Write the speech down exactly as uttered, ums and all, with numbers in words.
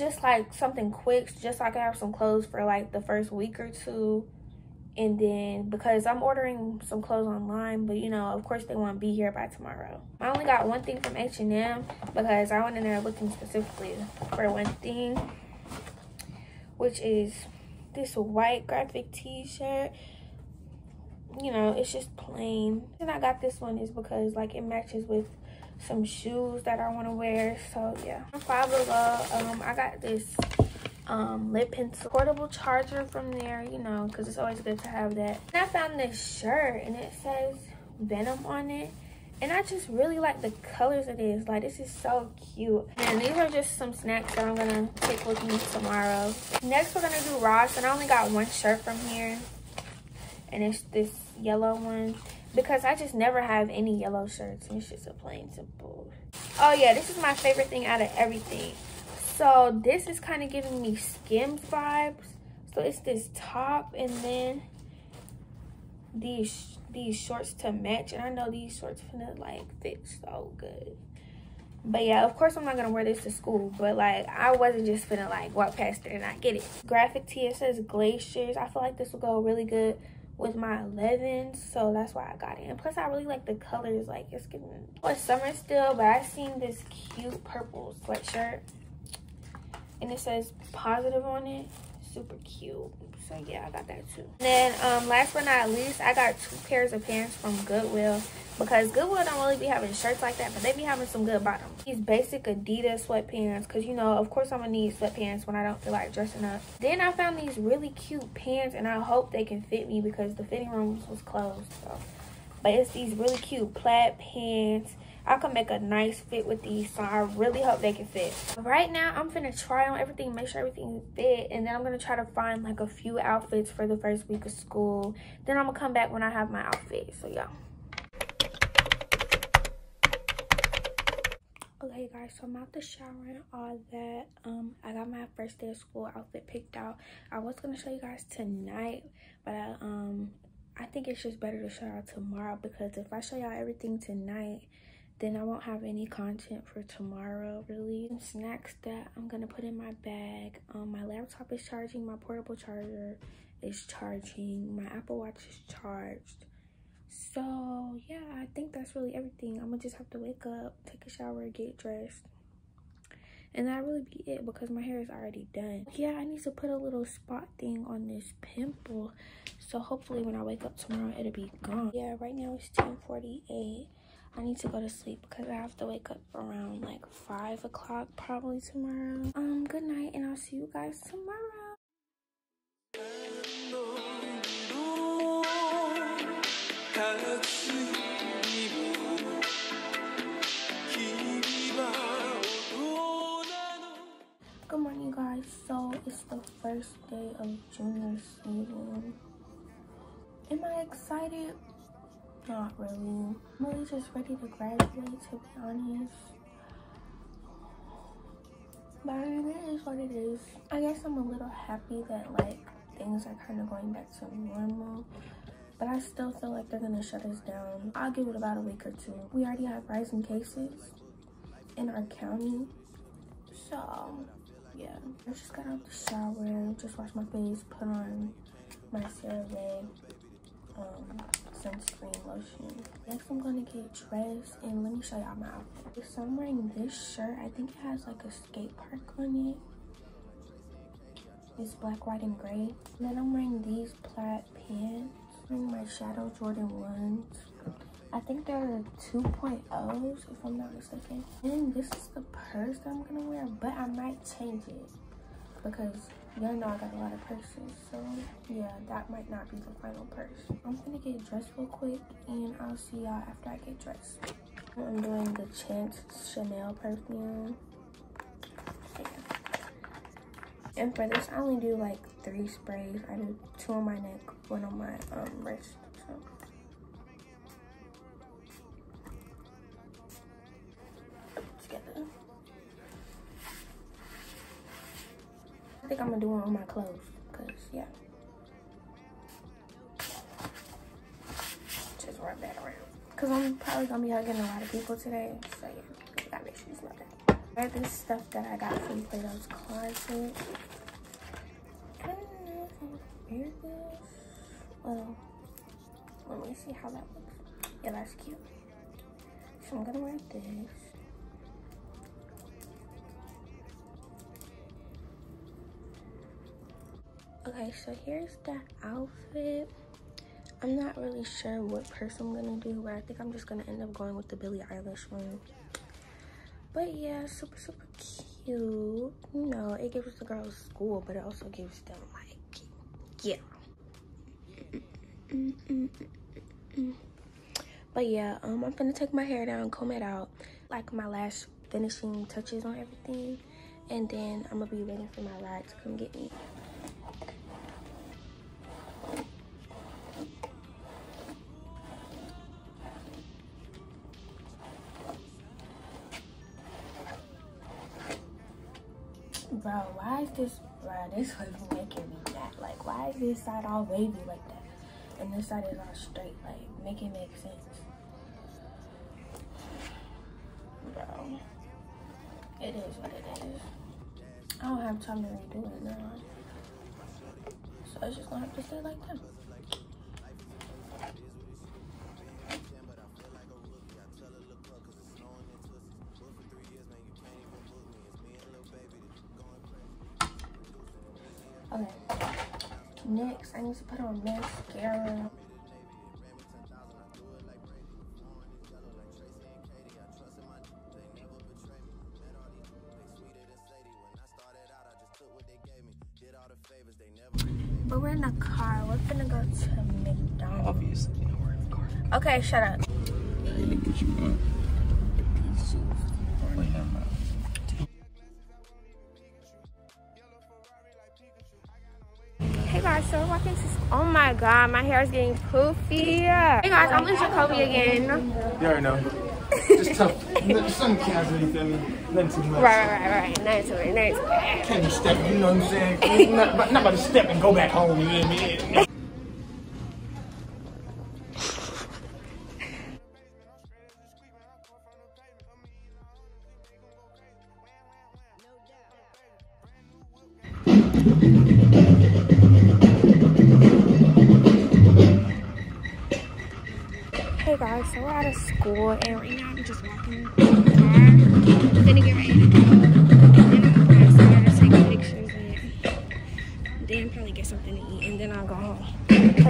just like something quick, just so I can have some clothes for like the first week or two. And then, because I'm ordering some clothes online, but you know, of course they want to be here by tomorrow. I only got one thing from H and M because I went in there looking specifically for one thing, which is this white graphic t-shirt. You know, it's just plain. And I got this one is because like it matches with some shoes that I want to wear. So yeah. Five Below, um, I got this um lip pencil portable charger from there, you know, because it's always good to have that. And I found this shirt and it says Venom on it, and I just really like the colors it is. Like, this is so cute. And these are just some snacks that I'm gonna take with me tomorrow. Next we're gonna do Ross, and I only got one shirt from here, and it's this yellow one because I just never have any yellow shirts, and it's just a plain simple. Oh yeah, this is my favorite thing out of everything. So this is kind of giving me Skims vibes. So it's this top and then these these shorts to match. And I know these shorts finna like fit so good. But yeah, of course I'm not gonna wear this to school. But like, I wasn't just finna like walk past it and not get it. Graphic tee, it says Glaciers. I feel like this will go really good with my elevens, so that's why I got it. And plus I really like the colors. Like, it's giving, oh, it's summer still, but I seen this cute purple sweatshirt. And it says Positive on it. Super cute. So yeah, I got that too. And then um last but not least, I got two pairs of pants from Goodwill, because Goodwill don't really be having shirts like that, but they be having some good bottoms. These basic Adidas sweatpants, because you know, of course I'm gonna need sweatpants when I don't feel like dressing up. Then I found these really cute pants, and I hope they can fit me because the fitting room was closed. So, but it's these really cute plaid pants. I can make a nice fit with these, so I really hope they can fit. Right now, I'm finna try on everything, make sure everything fit, and then I'm gonna try to find like a few outfits for the first week of school. Then I'm gonna come back when I have my outfit, so yeah. Okay guys, so I'm out the shower and all that. Um, I got my first day of school outfit picked out. I was gonna show you guys tonight, but I, um, I think it's just better to show y'all tomorrow, because if I show y'all everything tonight, then I won't have any content for tomorrow, really. Some snacks that I'm gonna put in my bag. Um, my laptop is charging, my portable charger is charging, my Apple Watch is charged. So yeah, I think that's really everything. I'm gonna just have to wake up, take a shower, get dressed. And that'll really be it, because my hair is already done. Yeah, I need to put a little spot thing on this pimple. So hopefully when I wake up tomorrow, it'll be gone. Yeah, right now it's ten forty-eight. I need to go to sleep because I have to wake up around like five o'clock probably tomorrow. Um, good night, and I'll see you guys tomorrow. Good morning, guys. So it's the first day of junior season. Am I excited? Not really. I'm really just ready to graduate, to be honest. But I mean, it is what it is. I guess I'm a little happy that like things are kind of going back to normal, but I still feel like they're gonna shut us down. I'll give it about a week or two. We already have rising cases in our county, so yeah. I just got out the shower, just washed my face, put on my CeraVe um sunscreen lotion. Next I'm gonna get dressed, and let me show y'all my outfit. So I'm wearing this shirt. I think it has like a skate park on it. It's black, white, and gray. And then I'm wearing these plaid pants. I'm wearing my shadow Jordan ones. I think they're two point ohs if I'm not mistaken. And this is the purse that I'm gonna wear, but I might change it because y'all know I got a lot of purses, so yeah, that might not be the final purse. I'm gonna get dressed real quick, and I'll see y'all after I get dressed. I'm doing the Chance Chanel perfume. Yeah. And for this, I only do like three sprays. I do two on my neck, one on my um, wrist. So. Together. I think I'm gonna do it on my clothes, cause yeah. Just rub that around. Cause I'm probably gonna be hugging a lot of people today, so yeah, I gotta make sure it's not that. I got this stuff that I got from Plato's Closet. I don't know if I would wear this. Well, let me see how that looks. Yeah, that's cute. So I'm gonna wear this. Okay, so here's that outfit. I'm not really sure what purse I'm gonna do, but I think I'm just gonna end up going with the Billie Eilish one. But yeah, super, super cute. You know, it gives the girls school, but it also gives them, like, yeah. Mm -mm -mm -mm -mm. But yeah, um, I'm gonna take my hair down, comb it out, like my last finishing touches on everything. And then I'm gonna be waiting for my ride to come get me. Bro, why is this, bro, this was making me mad. Like, why is this side all wavy like that? And this side is all straight, like, make it make sense. Bro, it is what it is. I don't have time to redo it now. So it's just gonna have to stay like that. Okay, next I need to put on mascara. But we're in the car, we're gonna go to McDonald's. Obviously, you know we're in the car. Okay, shut up. Hey, look what you want. Hey guys, so we're walking to, oh my god, my hair is getting poofy. Hey guys, I'm with Jacoby again. You already know. Just tough. Some casually, you feel me? Nothing too much. Right, right, right, right. Nothing too much. Nice. Can't be stepping, you know what I'm saying? not, not about to step and go back home, you know what I mean? So we're out of school and right now I'm just walking to the car. I'm gonna get ready to go. Then I'll grab some water, take pictures, and then probably get something to eat, and then I'll go home.